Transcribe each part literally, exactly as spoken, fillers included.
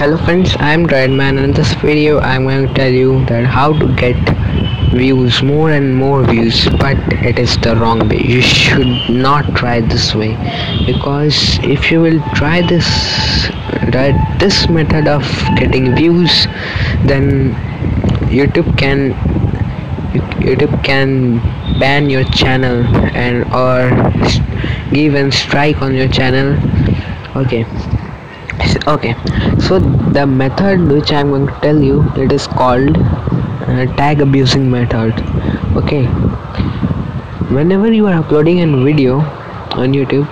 Hello friends, I'm Dreadman, and in this video I'm going to tell you that how to get views, more and more views, but it is the wrong way. You should not try this way, because if you will try this that this method of getting views, then YouTube can YouTube can ban your channel and or give a strike on your channel. Okay. Okay, so the method which I'm going to tell you, it is called uh, Tag Abusing Method. Okay, whenever you are uploading a video on YouTube,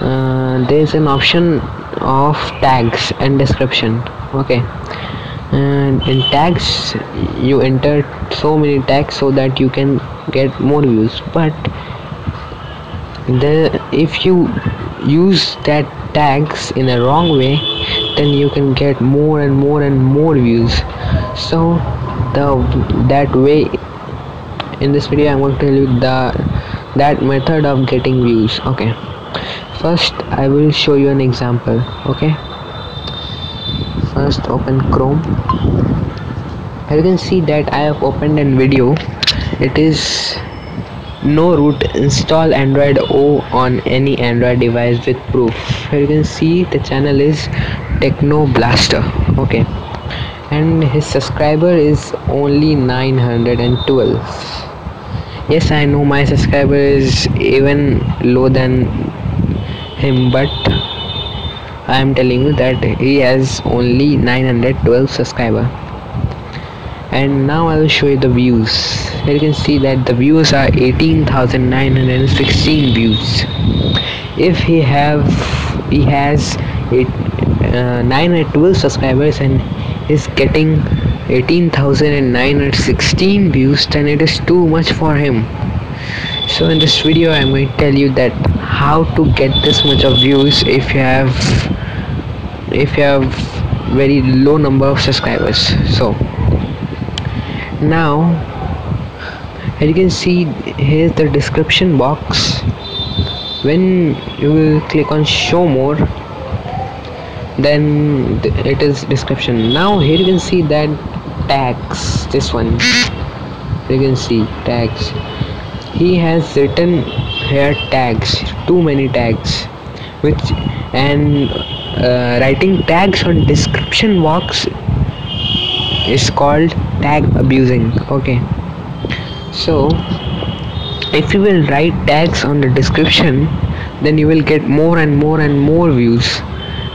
uh, there is an option of tags and description. Okay, and in tags you enter so many tags so that you can get more views, but the if you use that tags in a wrong way, then you can get more and more and more views. So the that way, in this video I'm going to tell you the that method of getting views. Okay, first I will show you an example. Okay, first open Chrome. You can see that I have opened a video. It is no root, install Android O on any Android device with proof. Here you can see the channel is Techno Blaster. Okay, and his subscriber is only nine hundred twelve. Yes, I know my subscriber is even low than him, but I am telling you that he has only nine hundred twelve subscribers. And now I will show you the views. Here you can see that the views are eighteen thousand nine hundred sixteen views. If he have he has it uh, nine hundred twelve subscribers and is getting eighteen thousand nine hundred sixteen views, then it is too much for him. So in this video I am going to tell you that how to get this much of views if you have if you have very low number of subscribers. So now as you can see, here's the description box. When you will click on show more, then it is description. Now here you can see that tags, this one you can see tags. He has written here tags, too many tags, which and uh, writing tags on description box is called tag abusing. Okay, so if you will write tags on the description, then you will get more and more and more views.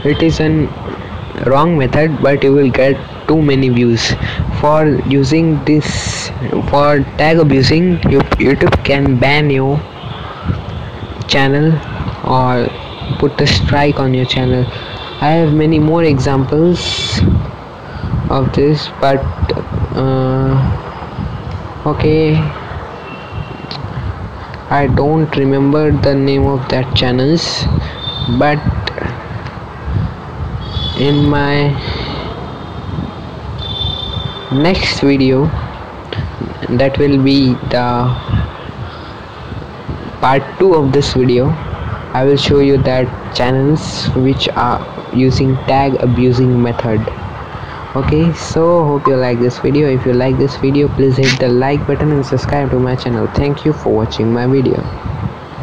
It is an wrong method, but you will get too many views. For using this, for tag abusing, YouTube can ban your channel or put a strike on your channel. I have many more examples of this, but uh, okay, I don't remember the name of that channels, but in my next video, that will be the part two of this video, I will show you that channels which are using tag abusing method. Okay, so hope you like this video. If you like this video, please hit the like button and subscribe to my channel. Thank you for watching my video.